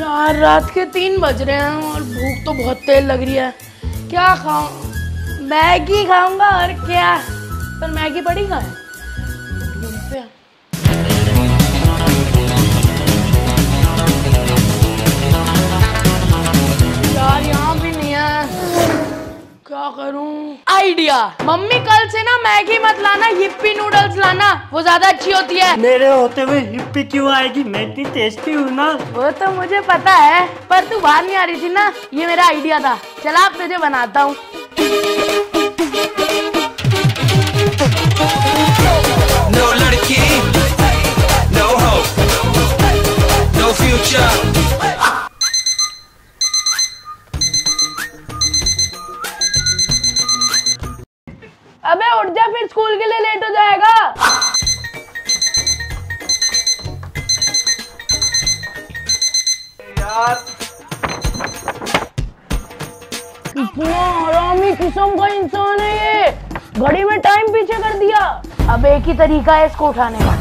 यार रात के 3 बज रहे हैं और भूख तो बहुत तेज लग रही है। क्या खाऊं? मैगी खाऊंगा और क्या, पर मैगी पड़ी कहाँ है? यार यहाँ भी नहीं है, क्या करूँ? आइडिया, मम्मी कल से ना मैगी मत लाना, हिप्पी नूडल्स लाना, वो ज्यादा अच्छी होती है। मेरे होते हुए हिप्पी क्यों आएगी? मैं इतनी टेस्टी हूँ ना। वो तो मुझे पता है, पर तू बाहर नहीं आ रही थी ना, ये मेरा आइडिया था। चल आप तुझे बनाता हूँ। No लड़की, no hope, no future. अबे उठ जा, फिर स्कूल के लिए लेट हो जाएगा। यार इतना हरामी किस्म का इंसान है ये, घड़ी में टाइम पीछे कर दिया। अब एक ही तरीका है इसको उठाने का।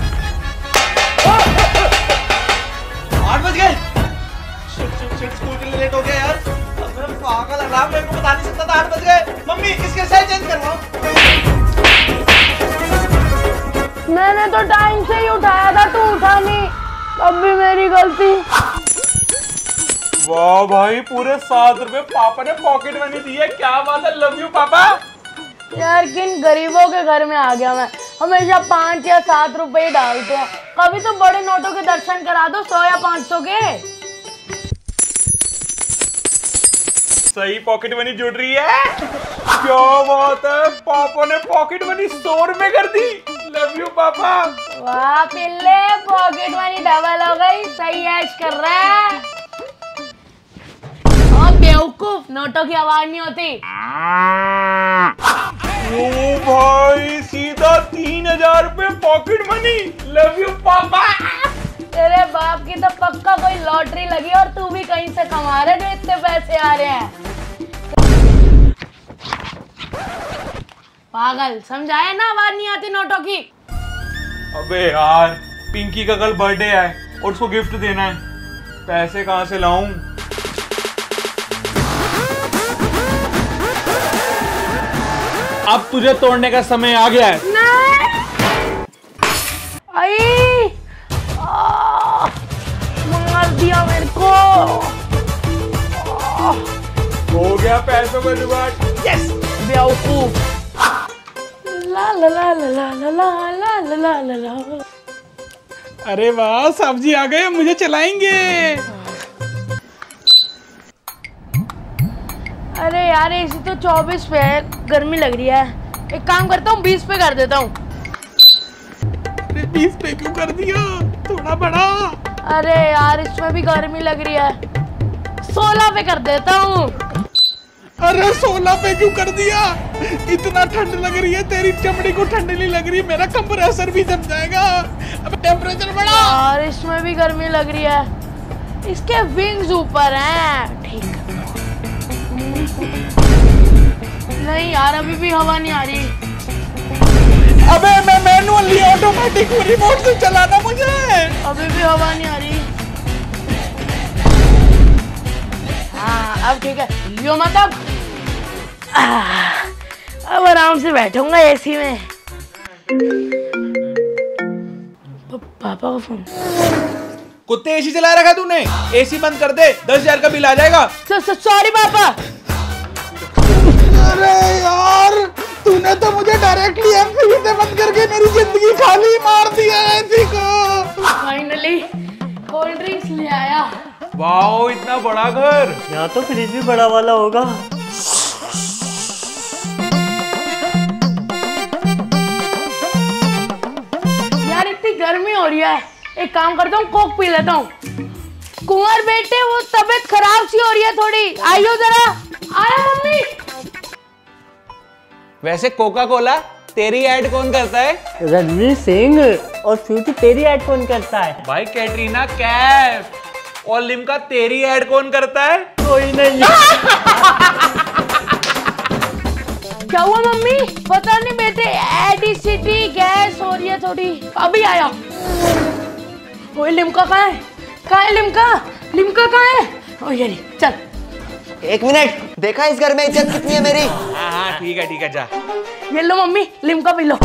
8 बज गए, स्कूल के लिए लेट हो गया यार। पागल अलार्म मेरे को बता नहीं सकता था। 8 बज गए। मम्मी इसके साइड चेंज करवाओ। मैंने तो टाइम से ही उठाया था, तू उठा नहीं, अब भी मेरी गलती। वाह भाई, पूरे 7 रुपए पापा ने पॉकेट मनी दिए, क्या बात है, लव यू पापा। यार किन गरीबों के घर में आ गया मैं, हमेशा 5 या 7 रुपए ही डालते हैं। कभी तो बड़े नोटों के दर्शन करा दो, 100 या 500 के। सही पॉकेट मनी जुड़ रही है, क्या बात है, पापा ने पॉकेट मनी 100 रुपए कर दी। लव यू पापा। वाह पिल्ले, पॉकेट मनी डबल हो गई, सही ऐश कर रहा है। ओ बेवकूफ, नोटों की आवाज नहीं होती। ओ भाई, सीधा 3000 रुपए पॉकेट मनी। लव यू पापा। तेरे बाप की तो पक्का कोई लॉटरी लगी और तू भी कहीं से कमा रहे जो इतने पैसे आ रहे हैं। पागल, समझाया ना, आवाज नहीं आती नोटों की। अबे यार, पिंकी का कल बर्थडे है और उसको गिफ्ट देना है, पैसे कहाँ से लाऊं? अब तुझे तोड़ने का समय आ गया है। नहीं, मार दिया मेरे को। हो गया पैसों का जुगाड़। यस बेवकूफ। ला ला ला ला ला ला ला ला ला ला। अरे वाह, साहब जी आ गए, मुझे चलाएंगे। अरे यार ऐसी तो 24 पे है, गर्मी लग रही है। एक काम करता हूँ, 20 पे कर देता हूँ। 20 पे क्यों कर दिया, थोड़ा बड़ा। अरे यार इसमें भी गर्मी लग रही है, 16 पे कर देता हूँ। अरे 16 पे क्यों कर दिया, इतना ठंड लग रही है, तेरी चमड़ी को ठंड नहीं लग रही, मेरा कंप्रेसर भी जम जाएगा। अब टेम्परेचर बढ़ा और इसमें भी गर्मी लग रही है, इसके विंग्स ऊपर हैं। ठीक नहीं यार, अभी भी हवा नहीं आ रही। अबे मैं मैनुअली ऑटोमेटिक हूँ, रिमोट से चलाना मुझे। अभी भी हवा नहीं आ रही। हाँ अब ठीक है, लियो मत। अब आराम से बैठूंगा एसी में। पापा का फोन। कुत्ते एसी चला रखा तूने, एसी बंद कर दे, 10,000 का बिल आ जाएगा। सॉरी पापा। अरे यार, तूने तो मुझे डायरेक्टली एमपी से बंद करके मेरी जिंदगी खाली मार दिया एसी को। फाइनली कोल्ड ड्रिंक्स ले आया। वाओ, इतना बड़ा घर, यहाँ तो फ्रिज भी बड़ा वाला होगा। यार इतनी गर्मी हो रही है, एक काम करता हूँ, कोक पी लेता हूँ। कुंवर बेटे, वो तबीयत खराब सी हो रही है थोड़ी, आइयो जरा। आया मम्मी। वैसे कोका कोला तेरी ऐड कौन करता है? रणवीर सिंह। और फ्यूटी तेरी ऐड कौन करता है? भाई कैटरीना कैफ। और लिमका तेरी ऐड कौन करता है? कोई नहीं। क्या हुआ मम्मी? पता नहीं बेटे, एसिडिटी गैस हो रही है थोड़ी। अभी आया। कोई लिमका कहाँ है? कहाँ है लिमका? लिम्का कहाँ है? ओ ये नहीं, चल एक मिनट, देखा इस घर में इज्जत कितनी है मेरी। हाँ ठीक है जा। ये लो मम्मी लिम्का पी लो।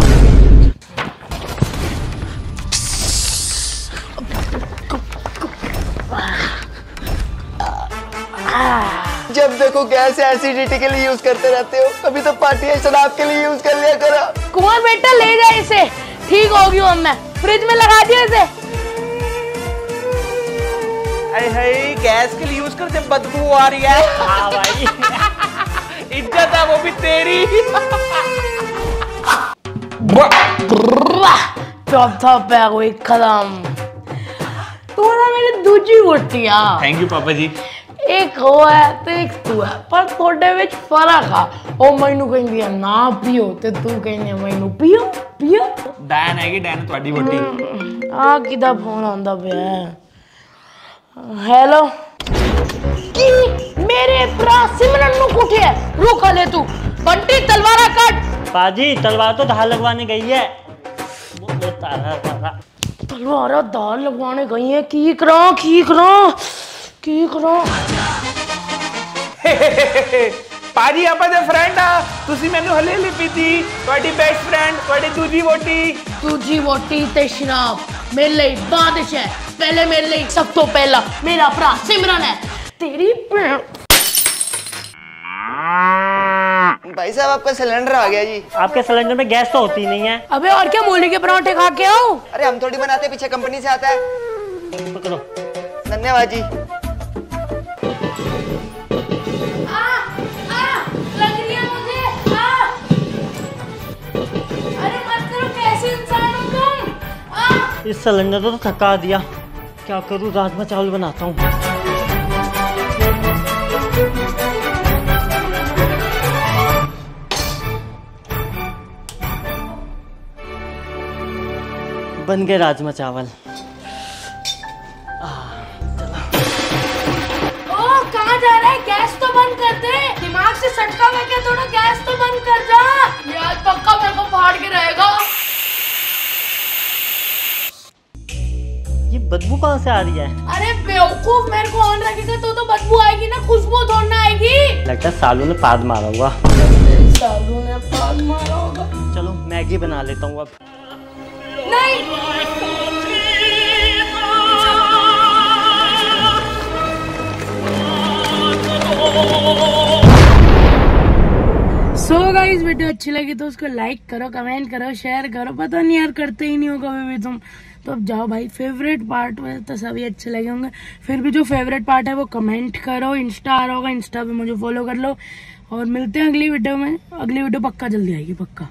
जब देखो गैस एसिडिटी के लिए यूज करते रहते हो, कभी तो पार्टी शराब के लिए यूज कर लिया करो। कुमार बेटा ले जा इसे, ठीक होगी मम्मी। फ्रिज में लगा दिया इसे। अरे हाय गैस के लिए यूज करते बदबू आ रही है। हाँ भाई इज्जत है वो भी तेरी। मेरी दूजी गोटी। थैंक यू पापा जी। एक हो है तो एक तू है, पर थोड़े विच फर्क आ। ओ मैनू कहंदी है ना पियो ते तू कहंदी है मैनू पियो पियो। डैन है कि डैन ਤੁਹਾਡੀ ਵੱਡੀ। ਆ ਕਿਦਾ ਫੋਨ ਆਉਂਦਾ ਪਿਆ। ਹੈਲੋ ਕੀ ਮੇਰੇ ਭਰਾ ਸਿਮਰਨ ਨੂੰ ਕੁੱਟੇ ਰੋਕ ਲੈ ਤੂੰ। ਬੰਟੀ ਤਲਵਾरा काट। बाजी तलवार तो धार लगवाने गई है। वो तलवारा धार लगवाने गई है। की करा की करा की करो। पाजी आपा दे फ्रेंड आ, ਤੁਸੀਂ ਮੈਨੂੰ ਹਲੇ ਲਿਪੀ ਦੀ ਤੁਹਾਡੀ ਬੈਸਟ ਫਰੈਂਡ, ਤੁਹਾਡੀ ਦੂਜੀ ਵੋਟੀ ਤੇ ਸ਼ਰਾਬ ਮੇਰੇ ਲਈ ਬਾਦਸ਼ਾਹ ਹੈ। ਪਹਿਲੇ ਮੇਰੇ ਲਈ ਸਭ ਤੋਂ ਪਹਿਲਾ ਮੇਰਾ ਭਰਾ ਸਿਮਰਨ ਹੈ। ਤੇਰੀ ਭੈਣ। भाई साहब आपका सिलेंडर आ गया जी। आपके सिलेंडर में गैस तो होती नहीं है। अबे और क्या मूली के पराठे खा के आओ। अरे हम थोड़ी बनाते, पीछे कंपनी से आता है। पकड़ो। धन्यवाद जी। इस सिलेंडर को तो थका दिया, क्या करूं, रात में चावल बनाता हूँ। बन गए राजमा चावल। ओ कहाँ जा रहा है? गैस तो बंद कर दे। दिमाग से सटका हुआ क्या? थोड़ा गैस तो बंद कर जा। यार पक्का मेरे को फाड़ के रहेगा। बदबू कहाँ से आ रही है? अरे बेवकूफ, मेरे को ऑन रखेगा तो बदबू आएगी ना, खुशबू थोड़ी ना आएगी। लगता है सालू ने पाद मारा होगा। चलो मैगी बना लेता हूँ अब। नहीं। So guys, वीडियो अच्छी लगी तो उसको लाइक करो, कमेंट करो, शेयर करो। पता नहीं यार करते ही नहीं हो कभी भी तुम। तो अब जाओ भाई, फेवरेट पार्ट में तो सभी अच्छे लगे होंगे, फिर भी जो फेवरेट पार्ट है वो कमेंट करो। इंस्टा आ रहा होगा, इंस्टा पे मुझे फॉलो कर लो और मिलते हैं अगली वीडियो में। अगली वीडियो पक्का जल्दी आएगी, पक्का।